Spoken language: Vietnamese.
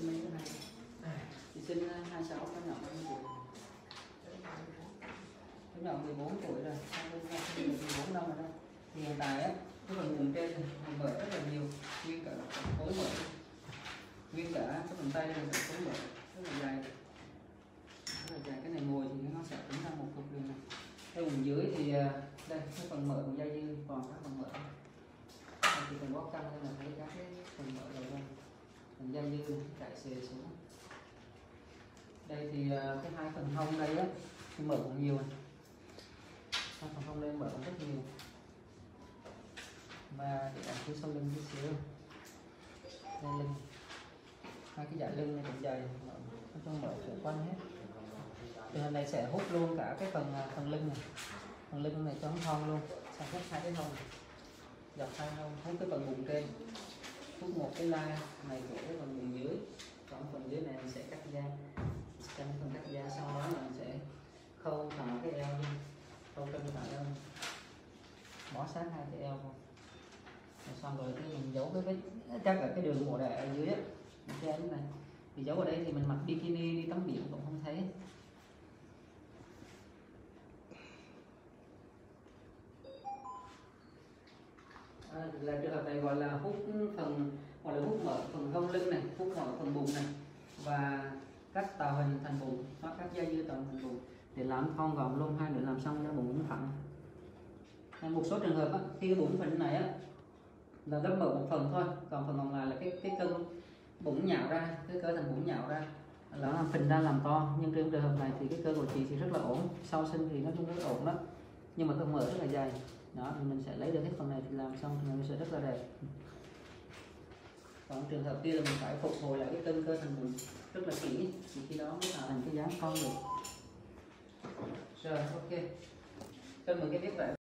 xin mấy cái này chị xin 26 có nhỏ bao nhiêu tuổi? Lúc nào 14 tuổi rồi, sau 14 năm rồi đó. Thì hiện tại á, tức là vùng trên vùng bưởi rất là nhiều, nguyên cả khối bưởi, nguyên cả cái phần tay là khối bưởi rất là dài, cái này ngồi thì nó sẽ tính ra một cục đường này. Cái vùng dưới thì đây cái phần mở của dây dư, còn các phần mở thì cần bóp căng nên là thấy các cái phần mở rồi đây, phần dây dư chạy xề xuống. Đây thì cái hai phần hông đây á thì mở cũng nhiều, hai phần hông đây mở cũng rất nhiều. Và để đặt phía sau lưng chút xíu, đây lưng, hai cái dải lưng này cũng dày, nó không mở kiểu quanh hết. Thì hôm nay sẽ hút luôn cả cái phần lưng này, phần lưng này cho nó thon luôn, sẽ hút hai cái hông, dọc hai hông, hút cái phần bụng trên, hút một cái lai này của cái phần bụng dưới, còn phần dưới này mình sẽ cắt da, trong phần cắt da sau đó mình sẽ khâu thẳng cái eo, khâu cân thẳng eo, bó sát hai cái eo luôn. Xong rồi thì mình giấu cái chắc là cái đường mộ đại ở dưới ấy, cái áo này thì giấu ở đây thì mình mặc bikini đi tắm biển cũng không thấy. Là trường hợp này gọi là hút phần hoặc là hút mở phần hông lưng này, hút mở phần bụng này và cắt tạo hình thành bụng hoặc cắt dây dưa tạo thành bụng để làm thon gọn luôn, hai nữa làm xong cho bụng thẳng. Một số trường hợp á, khi bụng phần này á là gấp mở một phần thôi, còn phần còn lại là cái cân bụng nhạo ra, cái cơ thành bụng nhạo ra là làm phình ra làm to. Nhưng trong trường hợp này thì cái cơ của chị thì rất là ổn, sau sinh thì nó cũng rất ổn đó, nhưng mà cơ mở rất là dày đó, mình sẽ lấy được hết phần này thì làm xong thì nó sẽ rất là đẹp. Còn trường hợp kia là mình phải phục hồi lại cái cân cơ thành bụng rất là kỹ thì khi đó mới tạo thành cái dáng con được. Rồi ok, cảm ơn cái viết vậy.